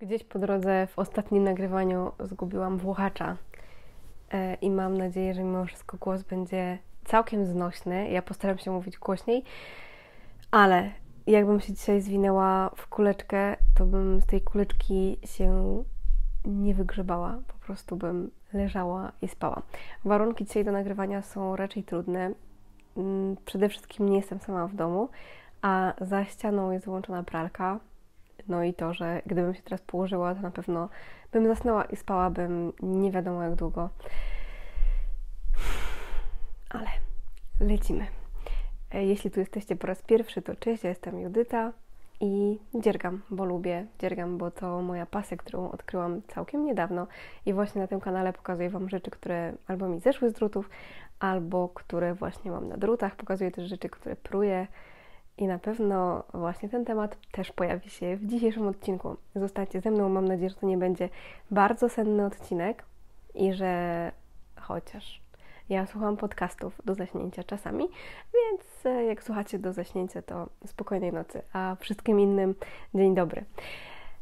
Gdzieś po drodze w ostatnim nagrywaniu zgubiłam włochacza i mam nadzieję, że mimo wszystko głos będzie całkiem znośny. Ja postaram się mówić głośniej, ale jakbym się dzisiaj zwinęła w kuleczkę, to bym z tej kuleczki się nie wygrzebała. Po prostu bym leżała i spała. Warunki dzisiaj do nagrywania są raczej trudne. Przede wszystkim nie jestem sama w domu, a za ścianą jest wyłączona pralka. No i to, że gdybym się teraz położyła, to na pewno bym zasnęła i spałabym nie wiadomo jak długo. Ale lecimy. Jeśli tu jesteście po raz pierwszy, to cześć, ja jestem Judyta i dziergam, bo lubię, dziergam, bo to moja pasja, którą odkryłam całkiem niedawno i właśnie na tym kanale pokazuję Wam rzeczy, które albo mi zeszły z drutów, albo które właśnie mam na drutach. Pokazuję też rzeczy, które pruję. I na pewno właśnie ten temat też pojawi się w dzisiejszym odcinku. Zostańcie ze mną, mam nadzieję, że to nie będzie bardzo senny odcinek i że chociaż ja słucham podcastów do zaśnięcia czasami, więc jak słuchacie do zaśnięcia, to spokojnej nocy, a wszystkim innym dzień dobry.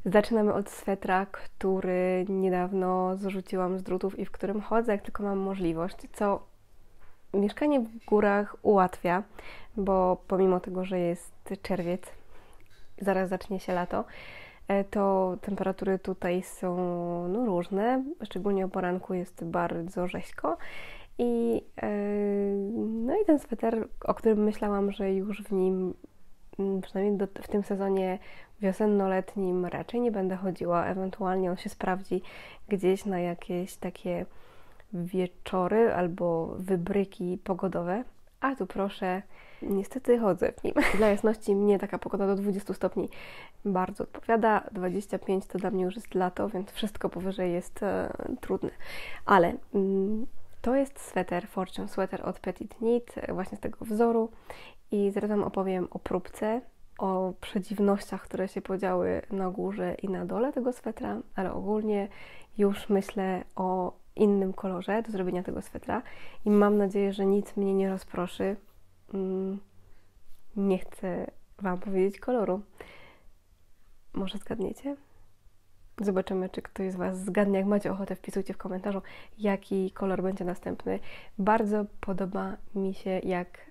Zaczynamy od swetra, który niedawno zrzuciłam z drutów i w którym chodzę, jak tylko mam możliwość, co mieszkanie w górach ułatwia, bo pomimo tego, że jest czerwiec, zaraz zacznie się lato, to temperatury tutaj są no, różne, szczególnie o poranku jest bardzo rzeźko i, no i ten sweter, o którym myślałam, że już w nim, przynajmniej w tym sezonie wiosenno-letnim raczej nie będę chodziła, ewentualnie on się sprawdzi gdzieś na jakieś takie wieczory albo wybryki pogodowe, a tu proszę, niestety chodzę w nim. Dla jasności mnie taka pogoda do 20 stopni bardzo odpowiada, 25 to dla mnie już jest lato, więc wszystko powyżej jest trudne. Ale to jest sweter, Fortune sweter od Petite Knit, właśnie z tego wzoru i zaraz Wam opowiem o próbce, o przedziwnościach, które się podziały na górze i na dole tego swetra, ale ogólnie już myślę o innym kolorze do zrobienia tego swetra i mam nadzieję, że nic mnie nie rozproszy. Nie chcę Wam powiedzieć koloru. Może zgadniecie? Zobaczymy, czy ktoś z Was zgadnie. Jak macie ochotę, wpisujcie w komentarzu, jaki kolor będzie następny. Bardzo podoba mi się, jak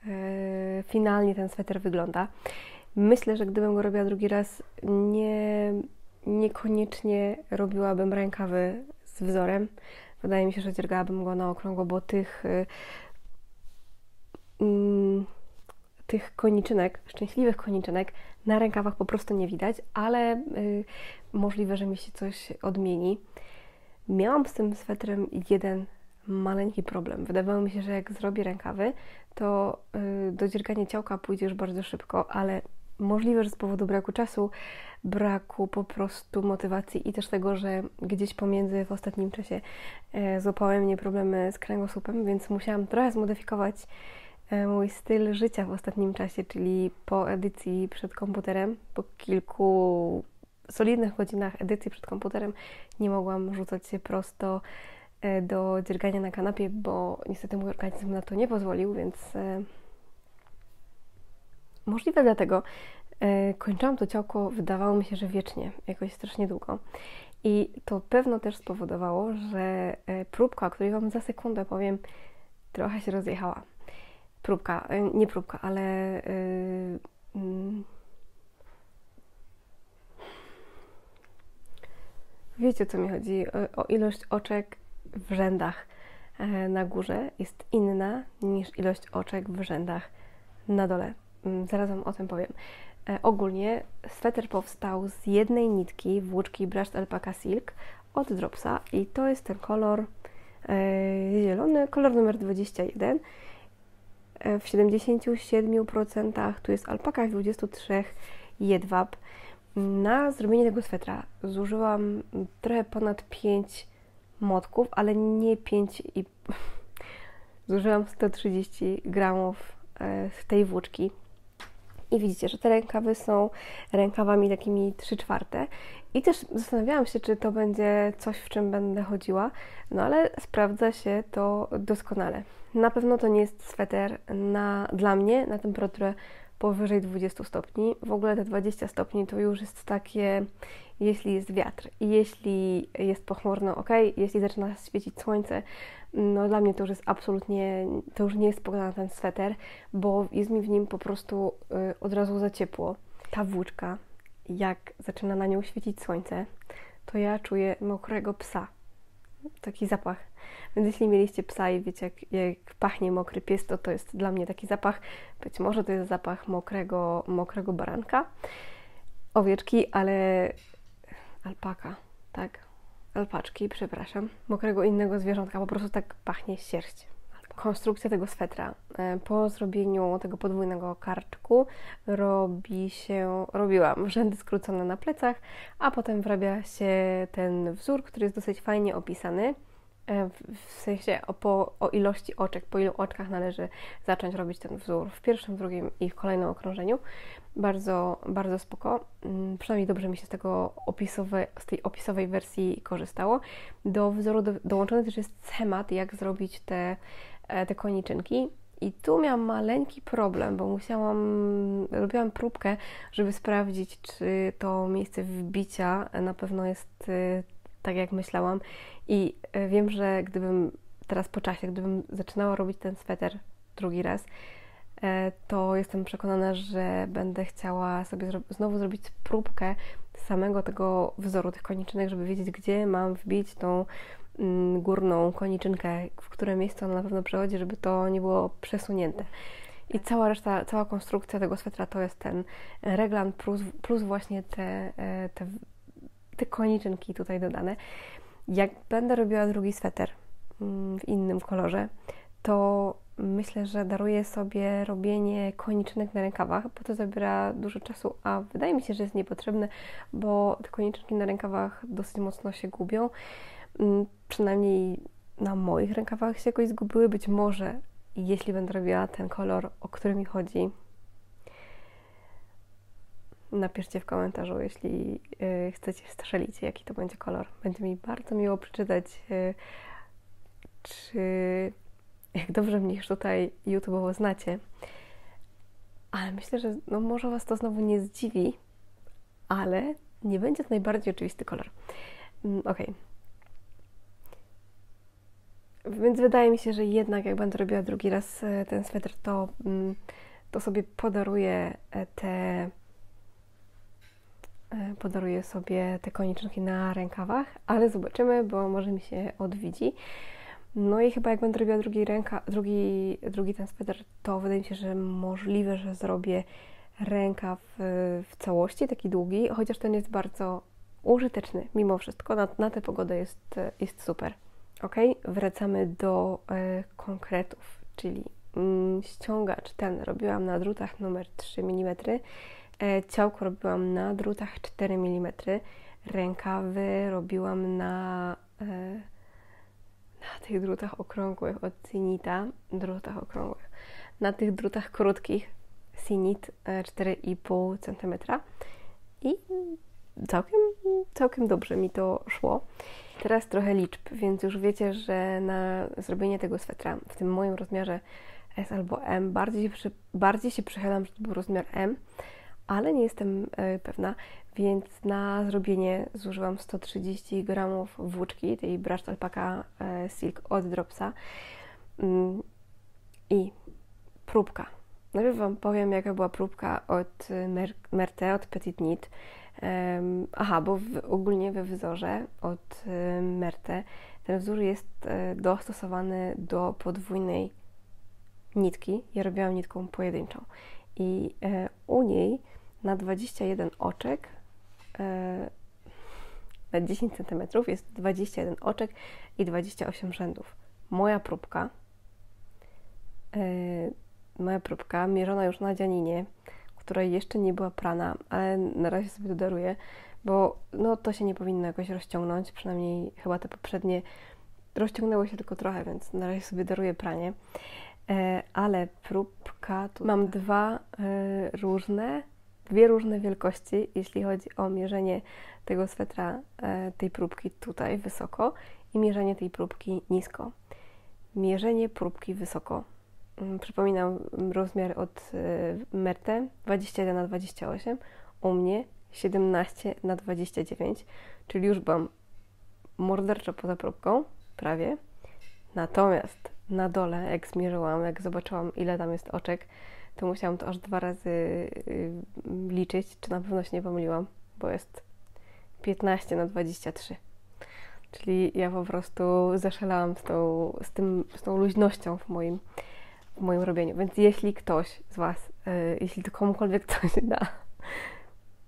finalnie ten sweter wygląda. Myślę, że gdybym go robiła drugi raz, niekoniecznie robiłabym rękawy z wzorem. Wydaje mi się, że dziergałabym go na okrągło, bo tych koniczynek, szczęśliwych koniczynek na rękawach po prostu nie widać, ale możliwe, że mi się coś odmieni. Miałam z tym swetrem jeden maleńki problem. Wydawało mi się, że jak zrobię rękawy, to do dziergania ciałka pójdzie już bardzo szybko, ale możliwe, że z powodu braku czasu, braku po prostu motywacji i też tego, że gdzieś pomiędzy w ostatnim czasie złapały mnie problemy z kręgosłupem, więc musiałam trochę zmodyfikować mój styl życia w ostatnim czasie, czyli po edycji przed komputerem, po kilku solidnych godzinach edycji przed komputerem nie mogłam rzucać się prosto do dziergania na kanapie, bo niestety mój organizm na to nie pozwolił, więc możliwe dlatego kończyłam to ciałko, wydawało mi się, że wiecznie, jakoś strasznie długo. I to pewno też spowodowało, że próbka, o której Wam za sekundę powiem, trochę się rozjechała. Próbka, nie próbka, ale wiecie, o co mi chodzi, o ilość oczek w rzędach na górze jest inna niż ilość oczek w rzędach na dole. Zaraz Wam o tym powiem. Ogólnie sweter powstał z jednej nitki włóczki Brushed Alpaca Silk od Dropsa i to jest ten kolor zielony, kolor numer 21. W 77% tu jest alpaka, w 23% jedwab. Na zrobienie tego swetra zużyłam trochę ponad 5 motków, ale nie 5 i... Zużyłam 130 gramów w tej włóczki. I widzicie, że te rękawy są rękawami takimi 3/4. I też zastanawiałam się, czy to będzie coś, w czym będę chodziła, no ale sprawdza się to doskonale. Na pewno to nie jest sweter dla mnie na temperaturę powyżej 20 stopni. W ogóle te 20 stopni to już jest takie, jeśli jest wiatr, jeśli jest pochmurno, ok, jeśli zaczyna świecić słońce, no dla mnie to już jest absolutnie, to już nie jest pogoda na ten sweter, bo jest mi w nim po prostu od razu za ciepło. Ta włóczka, jak zaczyna na nią świecić słońce, to ja czuję mokrego psa. Taki zapach. Więc jeśli mieliście psa i wiecie, jak pachnie mokry pies, to jest dla mnie taki zapach. Być może to jest zapach mokrego baranka, owieczki, ale alpaka, tak? Alpaczki, przepraszam. Mokrego innego zwierzątka, po prostu tak pachnie sierść. Konstrukcja tego swetra. Po zrobieniu tego podwójnego karczku robiłam rzędy skrócone na plecach, a potem wyrabia się ten wzór, który jest dosyć fajnie opisany, w sensie o ilości oczek, po ilu oczkach należy zacząć robić ten wzór w pierwszym, drugim i w kolejnym okrążeniu. Bardzo, bardzo spoko. Przynajmniej dobrze mi się z tej opisowej wersji korzystało. Do wzoru dołączony też jest schemat, jak zrobić te koniczynki. I tu miałam maleńki problem, bo robiłam próbkę, żeby sprawdzić, czy to miejsce wbicia na pewno jest tak, jak myślałam. I wiem, że gdybym teraz po czasie, gdybym zaczynała robić ten sweter drugi raz, to jestem przekonana, że będę chciała sobie znowu zrobić próbkę samego tego wzoru, tych koniczynek, żeby wiedzieć, gdzie mam wbić tą górną koniczynkę, w które miejsce ona na pewno przechodzi, żeby to nie było przesunięte. I cała reszta, cała konstrukcja tego swetra to jest ten reglan plus właśnie te koniczynki tutaj dodane. Jak będę robiła drugi sweter w innym kolorze, to myślę, że daruję sobie robienie koniczynek na rękawach, bo to zabiera dużo czasu, a wydaje mi się, że jest niepotrzebne, bo te koniczynki na rękawach dosyć mocno się gubią. Przynajmniej na moich rękawach się jakoś zgubiły. Być może, jeśli będę robiła ten kolor, o który mi chodzi, napiszcie w komentarzu, jeśli chcecie strzelić, jaki to będzie kolor. Będzie mi bardzo miło przeczytać, czy jak dobrze mnie już tutaj YouTube'owo znacie. Ale myślę, że no może Was to znowu nie zdziwi, ale nie będzie to najbardziej oczywisty kolor. Ok. Więc wydaje mi się, że jednak jak będę robiła drugi raz ten sweter, to sobie podaruję sobie te koniczynki na rękawach, ale zobaczymy, bo może mi się odwidzi. No i chyba jak będę robiła drugi ten sweter, to wydaje mi się, że możliwe, że zrobię rękaw w całości, taki długi, chociaż ten jest bardzo użyteczny mimo wszystko, na tę pogodę jest super. Ok, wracamy do konkretów, czyli ściągacz ten robiłam na drutach numer 3 mm, ciałko robiłam na drutach 4 mm, rękawy robiłam na tych drutach okrągłych od Sinita, drutach okrągłych, na tych drutach krótkich Sinit 4,5 cm i całkiem dobrze mi to szło. Teraz trochę liczb, więc już wiecie, że na zrobienie tego swetra w tym moim rozmiarze S albo M bardziej się przychylam, że to był rozmiar M, ale nie jestem pewna, więc na zrobienie zużyłam 130 g włóczki, tej Brushed Alpaca Silk od Dropsa i próbka. Najpierw Wam powiem, jaka była próbka od Merete, od Petite Knit. Aha, bo ogólnie we wzorze od Merete ten wzór jest dostosowany do podwójnej nitki. Ja robiłam nitką pojedynczą i u niej na 21 oczek, na 10 cm jest 21 oczek i 28 rzędów. Moja próbka mierzona już na dzianinie, która jeszcze nie była prana, ale na razie sobie to daruję, bo no, to się nie powinno jakoś rozciągnąć, przynajmniej chyba te poprzednie rozciągnęło się tylko trochę, więc na razie sobie daruję pranie. Ale próbka, tu mam dwie różne wielkości, jeśli chodzi o mierzenie tego swetra, tej próbki tutaj wysoko i mierzenie tej próbki nisko. Mierzenie próbki wysoko Przypominam, rozmiar od Merete 21×28, u mnie 17×29, czyli już byłam morderczo poza próbką, prawie. Natomiast na dole, jak zmierzyłam, jak zobaczyłam, ile tam jest oczek, to musiałam to aż 2 razy liczyć, czy na pewno się nie pomyliłam, bo jest 15×23. Czyli ja po prostu zaszalałam z tą luźnością w moim robieniu. Więc jeśli ktoś z Was, jeśli to komukolwiek coś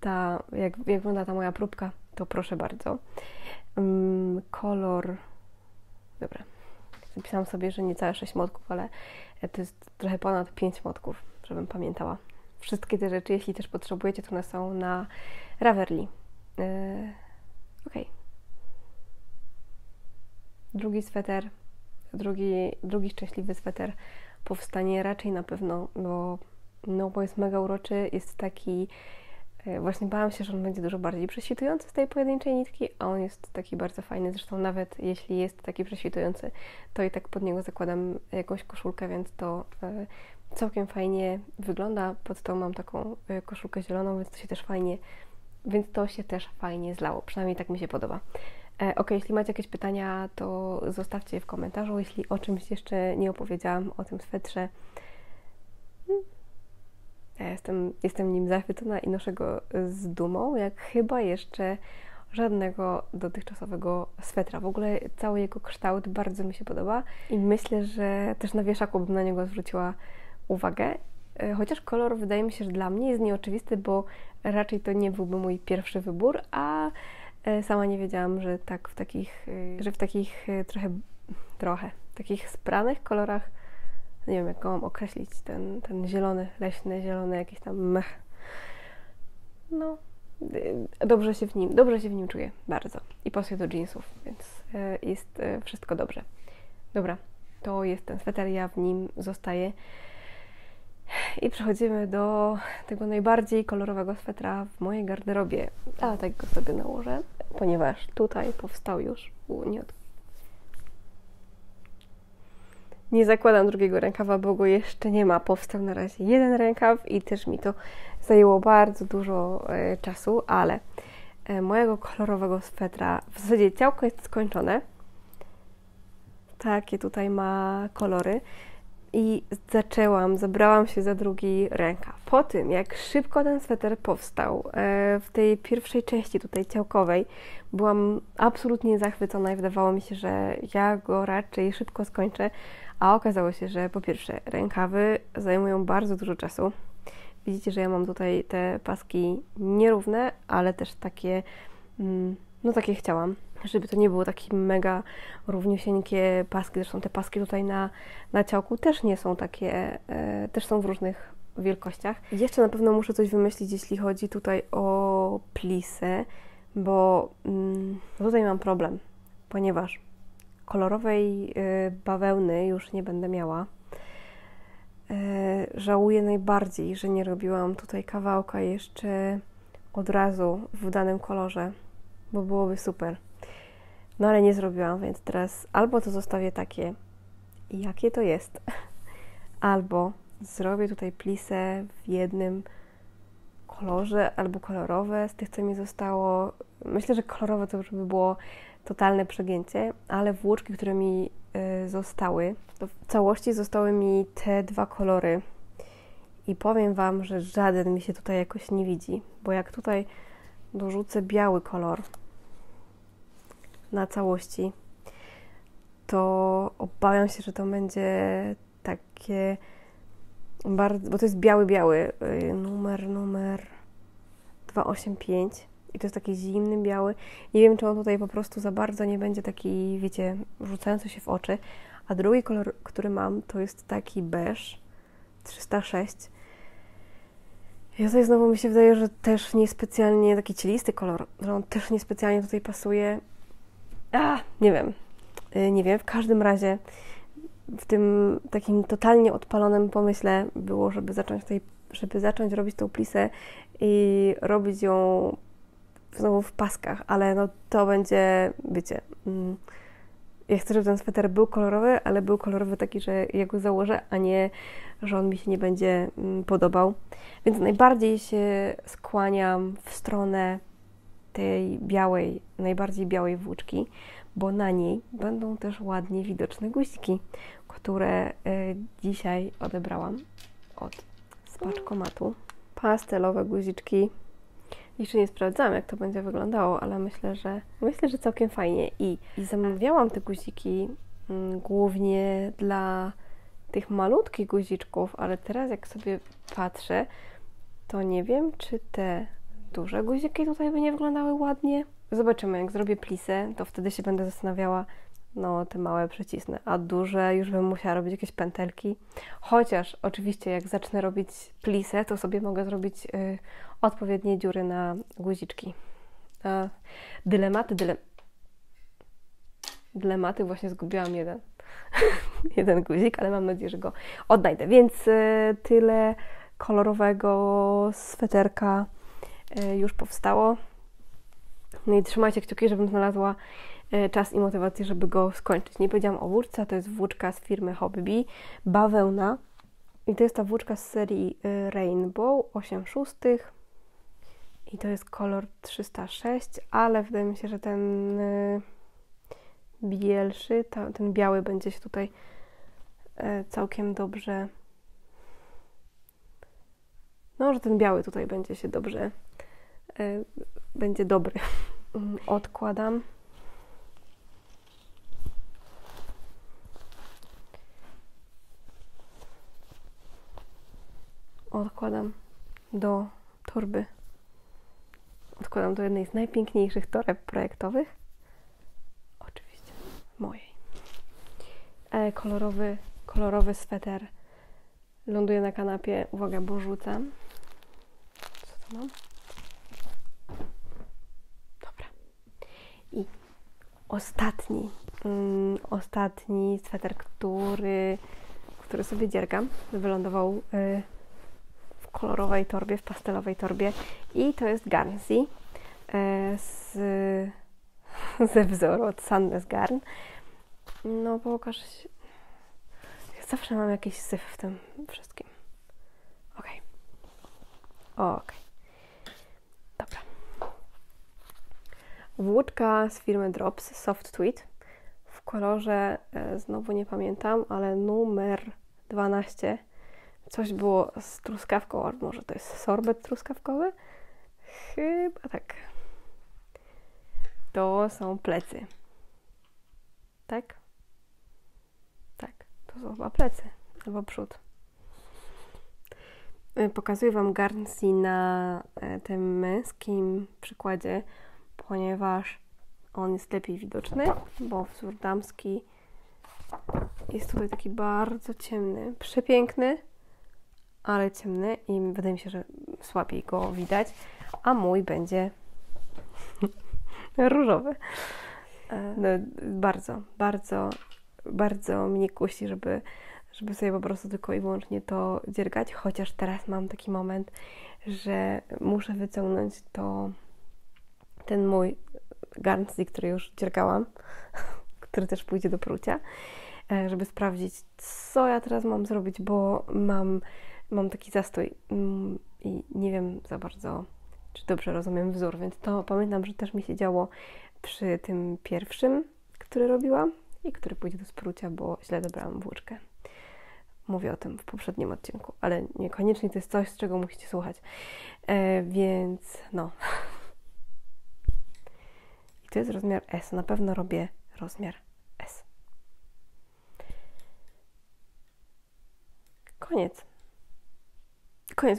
da, jak wygląda ta moja próbka, to proszę bardzo. Kolor... Dobra. Zapisałam sobie, że niecałe 6 motków, ale to jest trochę ponad 5 motków, żebym pamiętała. Wszystkie te rzeczy, jeśli też potrzebujecie, to one są na Ravelry. Okej. Drugi sweter, drugi szczęśliwy sweter powstanie raczej na pewno, bo jest mega uroczy, jest taki... Właśnie bałam się, że on będzie dużo bardziej prześwitujący z tej pojedynczej nitki, a on jest taki bardzo fajny, zresztą nawet jeśli jest taki prześwitujący, to i tak pod niego zakładam jakąś koszulkę, więc to całkiem fajnie wygląda. Pod tą mam taką koszulkę zieloną, więc to się też fajnie zlało, przynajmniej tak mi się podoba. Ok, jeśli macie jakieś pytania, to zostawcie je w komentarzu, jeśli o czymś jeszcze nie opowiedziałam, o tym swetrze. Ja jestem nim zachwycona i noszę go z dumą, jak chyba jeszcze żadnego dotychczasowego swetra. W ogóle cały jego kształt bardzo mi się podoba i myślę, że też na wieszaku bym na niego zwróciła uwagę. Chociaż kolor wydaje mi się, że dla mnie jest nieoczywisty, bo raczej to nie byłby mój pierwszy wybór, a sama nie wiedziałam, że tak w takich takich spranych kolorach, nie wiem, jak go mam określić, ten zielony, leśny, zielony jakiś tam mech. No, dobrze się w nim czuję, bardzo. I pasuje do jeansów, więc jest wszystko dobrze. Dobra, to jest ten sweter, ja w nim zostaję. I przechodzimy do tego najbardziej kolorowego swetra w mojej garderobie. A tak go sobie nałożę, ponieważ tutaj powstał już uniot. Nie zakładam drugiego rękawa, bo go jeszcze nie ma. Powstał na razie jeden rękaw i też mi to zajęło bardzo dużo czasu, ale mojego kolorowego swetra, w zasadzie ciałko jest skończone. Takie tutaj ma kolory. I zabrałam się za drugi rękaw. Po tym, jak szybko ten sweter powstał, w tej pierwszej części tutaj ciałkowej, byłam absolutnie zachwycona i wydawało mi się, że ja go raczej szybko skończę, a okazało się, że po pierwsze rękawy zajmują bardzo dużo czasu. Widzicie, że ja mam tutaj te paski nierówne, ale też takie, no takie chciałam, żeby to nie było takie mega równiusieńkie paski. Zresztą te paski tutaj na ciałku też nie są takie, też są w różnych wielkościach. Jeszcze na pewno muszę coś wymyślić, jeśli chodzi tutaj o plisy, bo tutaj mam problem, ponieważ kolorowej bawełny już nie będę miała. Żałuję najbardziej, że nie robiłam tutaj kawałka jeszcze od razu w danym kolorze, bo byłoby super. No ale nie zrobiłam, więc teraz albo to zostawię takie, jakie to jest, albo zrobię tutaj plisę w jednym kolorze, albo kolorowe z tych, co mi zostało. Myślę, że kolorowe to już by było totalne przegięcie, ale włóczki, które mi zostały, to w całości zostały mi te 2 kolory. I powiem Wam, że żaden mi się tutaj jakoś nie widzi, bo jak tutaj dorzucę biały kolor na całości, to obawiam się, że to będzie takie bardzo, bo to jest biały, numer 285 i to jest taki zimny biały. Nie wiem, czy on tutaj po prostu za bardzo nie będzie taki, wiecie, rzucający się w oczy. A drugi kolor, który mam, to jest taki beż 306. I tutaj znowu mi się wydaje, że też niespecjalnie, taki cielisty kolor, że on też niespecjalnie tutaj pasuje. Nie wiem, w każdym razie w tym takim totalnie odpalonym pomyśle było, żeby zacząć robić tą plisę i robić ją znowu w paskach, ale no to będzie, wiecie, Ja chcę, żeby ten sweter był kolorowy, ale był kolorowy taki, że ja go założę, a nie, że on mi się nie będzie podobał. Więc najbardziej się skłaniam w stronę tej białej, najbardziej białej włóczki, bo na niej będą też ładnie widoczne guźki, które dzisiaj odebrałam od spaczkomatu. Pastelowe guziczki. Jeszcze nie sprawdzałam, jak to będzie wyglądało, ale myślę, że całkiem fajnie. I zamawiałam te guziki głównie dla tych malutkich guziczków, ale teraz jak sobie patrzę, to nie wiem, czy te duże guziki tutaj by nie wyglądały ładnie. Zobaczymy, jak zrobię plisę, to wtedy się będę zastanawiała, no te małe przycisnę, a duże już bym musiała robić jakieś pętelki. Chociaż oczywiście jak zacznę robić plisę, to sobie mogę zrobić odpowiednie dziury na guziczki. Dylematy, właśnie zgubiłam jeden guzik, ale mam nadzieję, że go odnajdę. Więc tyle kolorowego sweterka już powstało. No i trzymajcie kciuki, żebym znalazła czas i motywację, żeby go skończyć. Nie powiedziałam o włóczce, to jest włóczka z firmy Hobby Bee, bawełna. I to jest ta włóczka z serii Rainbow 8/6. I to jest kolor 306, ale wydaje mi się, że ten bielszy, ten biały będzie się tutaj całkiem dobrze... No, że ten biały tutaj będzie się dobrze... będzie dobry. Odkładam. Odkładam do torby. Odkładam do jednej z najpiękniejszych toreb projektowych. Oczywiście mojej. Kolorowy sweter ląduje na kanapie. Uwaga, bo rzucam. Co to mam? Dobra. I ostatni sweter, który sobie dziergam, wylądował w kolorowej torbie, w pastelowej torbie, i to jest Garnsey ze wzoru od Sandnes Garn. No pokaż się. Ja zawsze mam jakiś syf w tym wszystkim. Okej. Dobra. Włóczka z firmy Dropsa, Soft Tweet, w kolorze, znowu nie pamiętam, ale numer 12. Coś było z truskawką, albo może to jest sorbet truskawkowy? Chyba tak. To są plecy. Tak? Tak, to są chyba plecy, albo przód. Pokazuję Wam Garnsey na tym męskim przykładzie, ponieważ on jest lepiej widoczny, bo wzór damski jest tutaj taki bardzo ciemny, przepiękny, ale ciemny i wydaje mi się, że słabiej go widać, a mój będzie różowy. No, bardzo mnie kusi, żeby sobie po prostu tylko i wyłącznie to dziergać, chociaż teraz mam taki moment, że muszę wyciągnąć ten mój Garnsey, który już dziergałam, który też pójdzie do prucia, żeby sprawdzić, co ja teraz mam zrobić, bo mam taki zastój i nie wiem za bardzo, czy dobrze rozumiem wzór, więc to pamiętam, że też mi się działo przy tym pierwszym, który robiłam i który pójdzie do sprucia, bo źle dobrałam włóczkę. Mówię o tym w poprzednim odcinku, ale niekoniecznie to jest coś, z czego musicie słuchać. Więc no. I to jest rozmiar S. Na pewno robię rozmiar S. Koniec,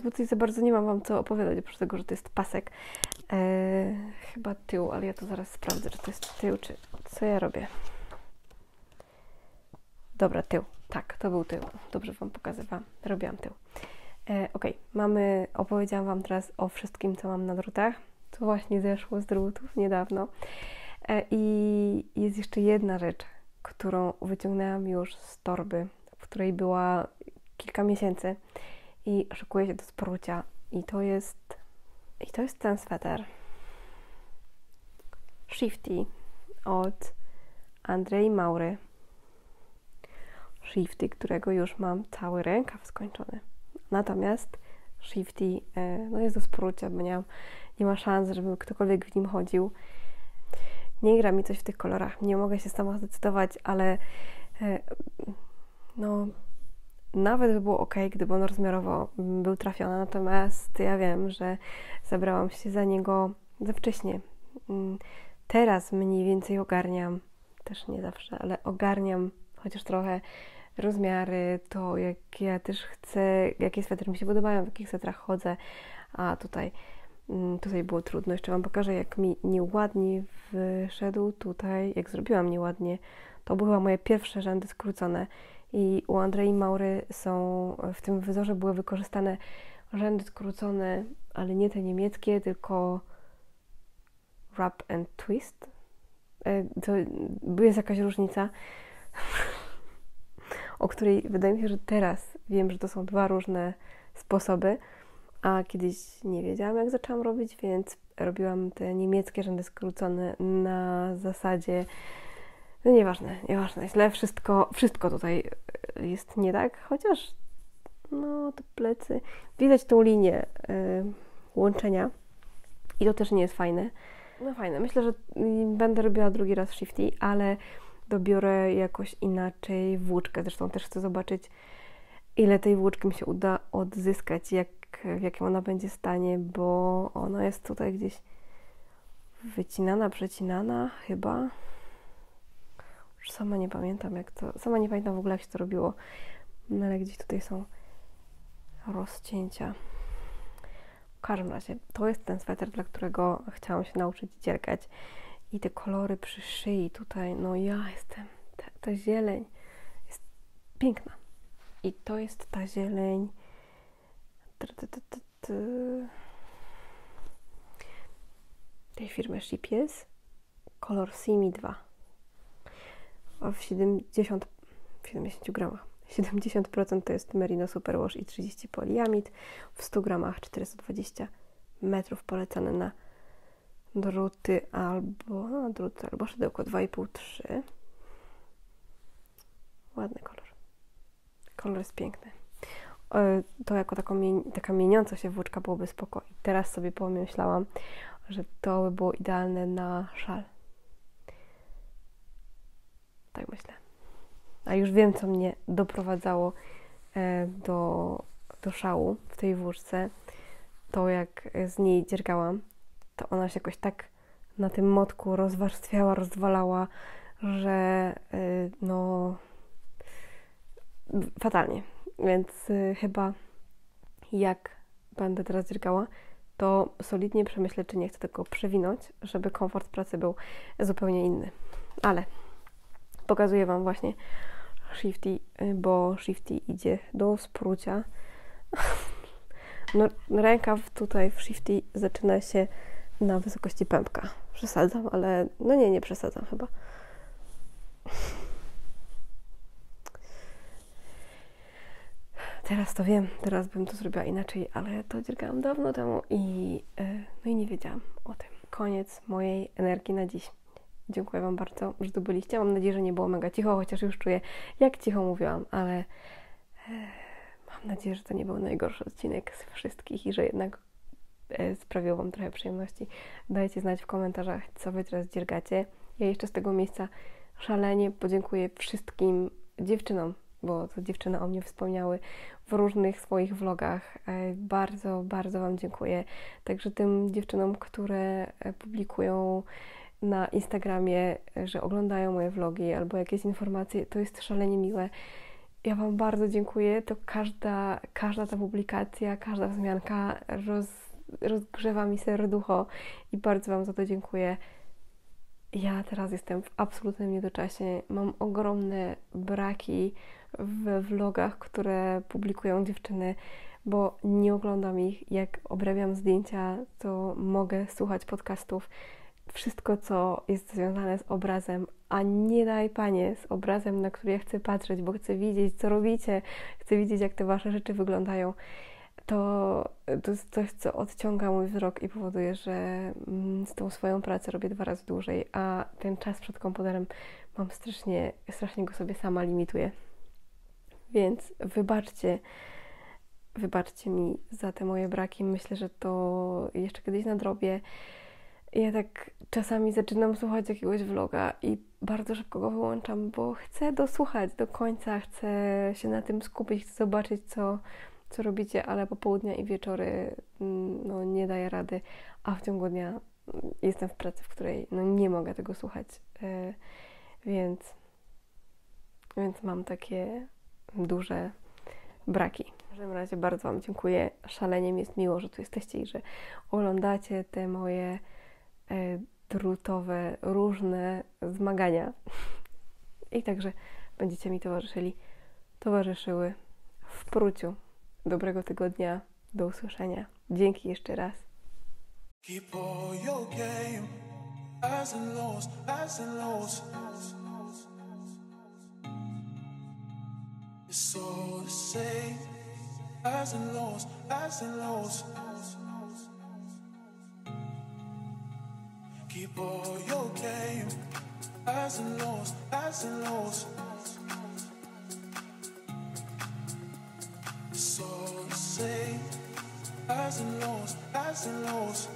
bo tutaj za bardzo nie mam Wam co opowiadać, oprócz tego, że to jest pasek. Chyba tył, ale ja to zaraz sprawdzę, czy to jest tył, czy co ja robię. Dobra, tył. Tak, to był tył. Dobrze Wam pokazywałam. Robiłam tył. Okej. Opowiedziałam Wam teraz o wszystkim, co mam na drutach. To właśnie zeszło z drutów niedawno. I jest jeszcze jedna rzecz, którą wyciągnęłam już z torby, w której była kilka miesięcy i szykuje się do sprucia. I to jest ten sweter Shifty od Andrei Maury. Shifty, którego już mam cały rękaw skończony. Natomiast Shifty no jest do sprucia, bo nie ma szans, żeby ktokolwiek w nim chodził. Nie gra mi coś w tych kolorach. Nie mogę się sama zdecydować, ale no nawet by było ok, gdyby on rozmiarowo był trafiony. Natomiast ja wiem, że zabrałam się za niego za wcześnie. Teraz mniej więcej ogarniam, też nie zawsze, ale ogarniam chociaż trochę rozmiary, to jak ja też chcę, jakie swetry mi się podobają, w jakich swetrach chodzę, a tutaj było trudno. Jeszcze Wam pokażę, jak mi nieładnie wyszedł tutaj, jak zrobiłam nieładnie. To były chyba moje pierwsze rzędy skrócone i u Andrei Maury są, w tym wzorze były wykorzystane rzędy skrócone, ale nie te niemieckie, tylko wrap and twist. To jest jakaś różnica, o której wydaje mi się, że teraz wiem, że to są dwa różne sposoby, a kiedyś nie wiedziałam, jak zaczęłam robić, więc robiłam te niemieckie rzędy skrócone na zasadzie, no nieważne, źle, wszystko tutaj jest nie tak, chociaż no to plecy, widać tą linię łączenia i to też nie jest fajne. No fajne, myślę, że będę robiła drugi raz Shifty, ale dobiorę jakoś inaczej włóczkę. Zresztą też chcę zobaczyć, ile tej włóczki mi się uda odzyskać, w jakim ona będzie stanie, bo ona jest tutaj gdzieś wycinana, przecinana chyba. Już sama nie pamiętam, jak to... Sama nie pamiętam w ogóle, jak się to robiło. No ale gdzieś tutaj są rozcięcia. W każdym razie, to jest ten sweter, dla którego chciałam się nauczyć dziergać. I te kolory przy szyi tutaj, no ja jestem... Ta zieleń jest piękna. I to jest ta zieleń... tej firmy Shippies. Kolor Simi 2. W 70 gramach. 70% to jest Merino Superwash i 30 poliamid. W 100 gramach 420 metrów polecane na druty albo szydełko 2,5-3. Ładny kolor. Kolor jest piękny. To jako taka mieniąca się włóczka byłoby spoko. I teraz sobie pomyślałam, że to by było idealne na szal. Tak myślę. A już wiem, co mnie doprowadzało do szału w tej włóczce. To jak z niej dziergałam, to ona się jakoś tak na tym motku rozwarstwiała, rozwalała, że no fatalnie. Więc chyba jak będę teraz dziergała, to solidnie przemyślę, czy nie chcę tego przewinąć, żeby komfort pracy był zupełnie inny. Ale pokazuję Wam właśnie Shifty, bo Shifty idzie do sprucia. No, rękaw tutaj w Shifty zaczyna się na wysokości pępka. Przesadzam, ale no nie przesadzam chyba. Teraz to wiem, teraz bym to zrobiła inaczej, ale to dziergałam dawno temu i no i nie wiedziałam o tym. Koniec mojej energii na dziś. Dziękuję Wam bardzo, że tu byliście. Mam nadzieję, że nie było mega cicho, chociaż już czuję, jak cicho mówiłam, ale mam nadzieję, że to nie był najgorszy odcinek z wszystkich i że jednak sprawiło Wam trochę przyjemności. Dajcie znać w komentarzach, co Wy teraz dziergacie. Ja jeszcze z tego miejsca szalenie podziękuję wszystkim dziewczynom, bo to dziewczyny o mnie wspomniały w różnych swoich vlogach. Bardzo, bardzo Wam dziękuję. Także tym dziewczynom, które publikują na Instagramie, że oglądają moje vlogi albo jakieś informacje, to jest szalenie miłe. Ja Wam bardzo dziękuję. To każda ta publikacja, każda wzmianka rozgrzewa mi serducho i bardzo Wam za to dziękuję. Ja teraz jestem w absolutnym niedoczasie. Mam ogromne braki w vlogach, które publikują dziewczyny, bo nie oglądam ich. Jak obrabiam zdjęcia, to mogę słuchać podcastów. Wszystko, co jest związane z obrazem, a nie daj Panie, z obrazem, na który ja chcę patrzeć, bo chcę widzieć, co robicie, chcę widzieć, jak te Wasze rzeczy wyglądają. to jest coś, co odciąga mój wzrok i powoduje, że z tą swoją pracę robię 2 razy dłużej, a ten czas przed komputerem mam strasznie go sobie sama limituję. Więc wybaczcie mi za te moje braki. Myślę, że to jeszcze kiedyś nadrobię. Ja tak czasami zaczynam słuchać jakiegoś vloga i bardzo szybko go wyłączam, bo chcę dosłuchać do końca, chcę się na tym skupić, chcę zobaczyć, co robicie, ale popołudnia i wieczory no, nie daję rady, a w ciągu dnia jestem w pracy, w której no, nie mogę tego słuchać. Więc mam takie duże braki. W każdym razie bardzo Wam dziękuję. Szalenie mi jest miło, że tu jesteście i że oglądacie te moje drutowe, różne zmagania. I także będziecie mi towarzyszyły w pruciu. Dobrego tygodnia, do usłyszenia. Dzięki jeszcze raz. It's all the same, highs and lows, highs and lows. Keep all your game, highs and lows, highs and lows. It's all the same, highs and lows, highs and lows.